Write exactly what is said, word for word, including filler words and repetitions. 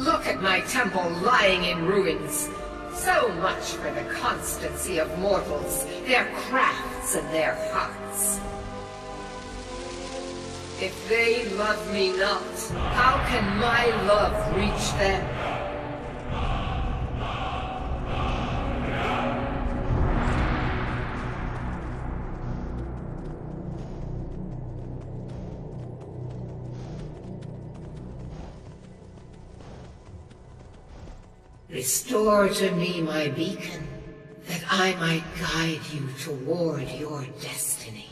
Look at my temple lying in ruins. So much for the constancy of mortals, their crafts and their hearts. If they love me not, how can my love reach them? Restore to me my beacon, that I might guide you toward your destiny.